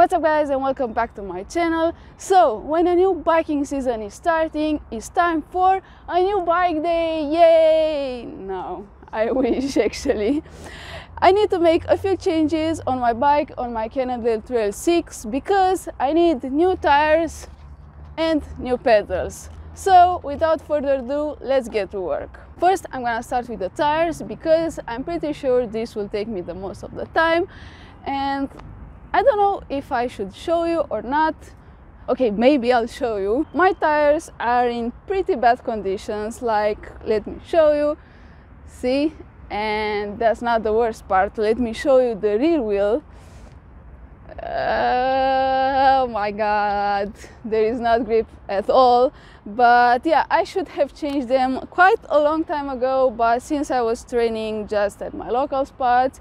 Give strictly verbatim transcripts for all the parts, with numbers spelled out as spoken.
What's up guys, and welcome back to my channel. So when a new biking season is starting, it's time for a new bike day. Yay! No, I wish actually. I need to make a few changes on my bike, on my Cannondale Trail six, because I need new tires and new pedals. So without further ado, let's get to work. First, I'm gonna start with the tires because I'm pretty sure this will take me the most of the time, and I don't know if I should show you or not. Okay, maybe I'll show you. My tires are in pretty bad conditions, like, let me show you. See? And that's not the worst part. Let me show you the rear wheel. Uh, oh my god, there is not grip at all. But yeah, I should have changed them quite a long time ago, but since I was training just at my local spots,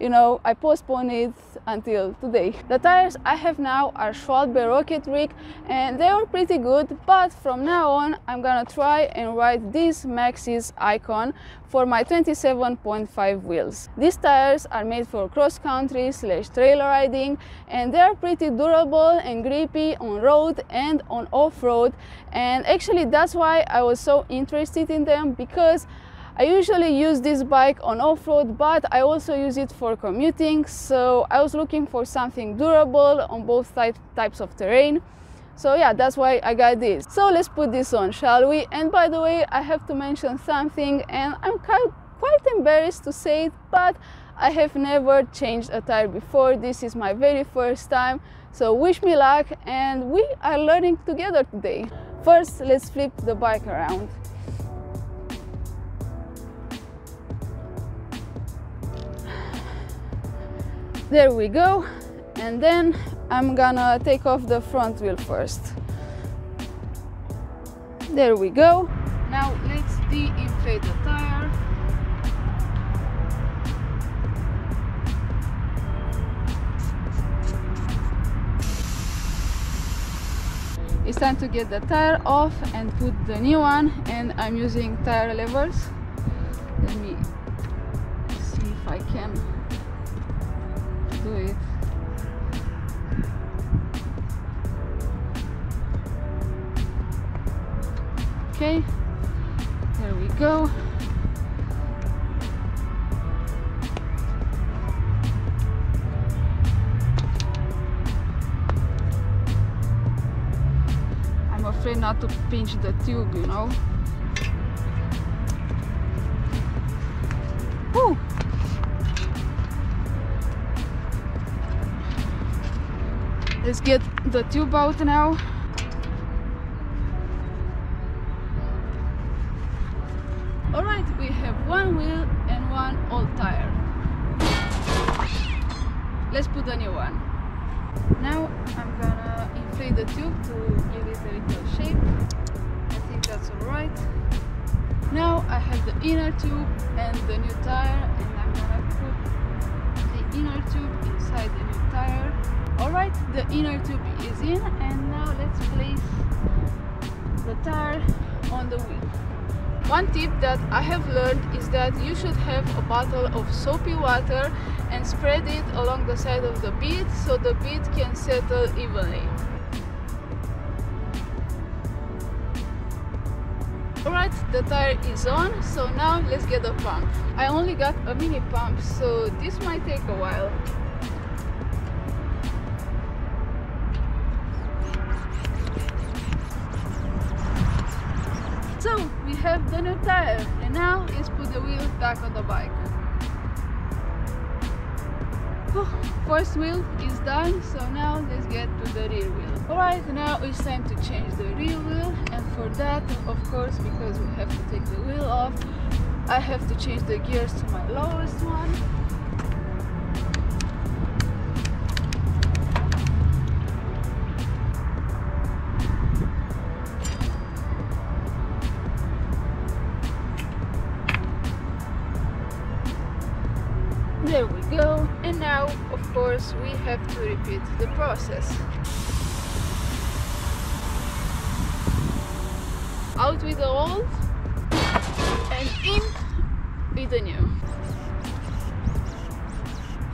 you know, I postponed it until today. The tires I have now are Schwalbe Rocket Rig, and they are pretty good, but from now on I'm gonna try and ride these Maxxis Ikon for my twenty-seven point five wheels. These tires are made for cross-country slash trail riding, and they are pretty durable and grippy on road and on off-road, and actually that's why I was so interested in them, because I usually use this bike on off-road, but I also use it for commuting, so I was looking for something durable on both ty types of terrain. So yeah, that's why I got this. So let's put this on, shall we? And by the way, I have to mention something, and I'm quite embarrassed to say it, but I have never changed a tire before. This is my very first time, so wish me luck, and we are learning together today. First, let's flip the bike around. There we go, and then I'm gonna take off the front wheel first. There we go. Now let's de-inflate the tire. It's time to get the tire off and put the new one, and I'm using tire levers. Let me see if I can do it. Okay, there we go. I'm afraid not to pinch the tube, you know. Woo! Let's get the tube out now. Alright, we have one wheel and one old tire. Let's put a new one. Now I'm gonna inflate the tube to give it a little shape. I think that's alright. Now I have the inner tube and the new tire, and I'm gonna put the inner tube inside the new tire. Alright, the inner tube is in, and now let's place the tire on the wheel. One tip that I have learned is that you should have a bottle of soapy water and spread it along the side of the bead so the bead can settle evenly. Alright, the tire is on, so now let's get the pump. I only got a mini pump, so this might take a while. So we have the new tire, and now let's put the wheel back on the bike. First wheel is done, so now let's get to the rear wheel. Alright, now it's time to change the rear wheel, and for that, of course, because we have to take the wheel off, I have to change the gears to my lowest one. There we go, and now of course we have to repeat the process. Out with the old and in with the new.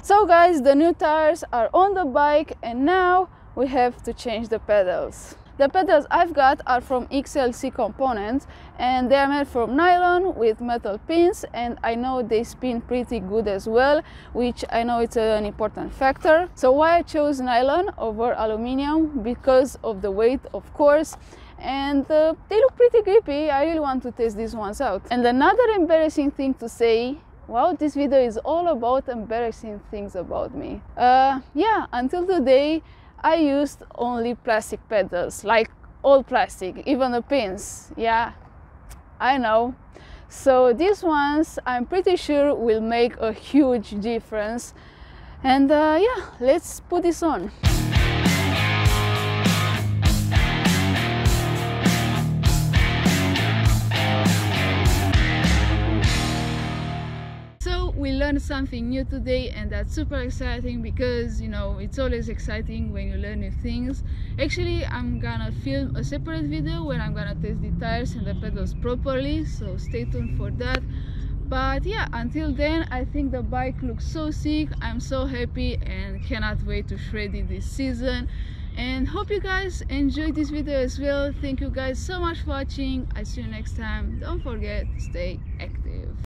So guys, the new tires are on the bike and now we have to change the pedals. The pedals I've got are from X L C components and they are made from nylon with metal pins, and I know they spin pretty good as well, which I know it's an important factor. So why I chose nylon over aluminium? Because of the weight, of course, and uh, they look pretty grippy. I really want to test these ones out. And another embarrassing thing to say, wow, this video is all about embarrassing things about me. Uh, yeah, until today, I used only plastic pedals, like all plastic, even the pins. Yeah, I know. So these ones, I'm pretty sure, will make a huge difference. And uh, yeah, let's put this on. We learned something new today and that's super exciting because, you know, it's always exciting when you learn new things. Actually, I'm gonna film a separate video where I'm gonna test the tires and the pedals properly, so stay tuned for that. But yeah, until then, I think the bike looks so sick. I'm so happy and cannot wait to shred it this season. And hope you guys enjoyed this video as well. Thank you guys so much for watching. I'll see you next time. Don't forget, stay active.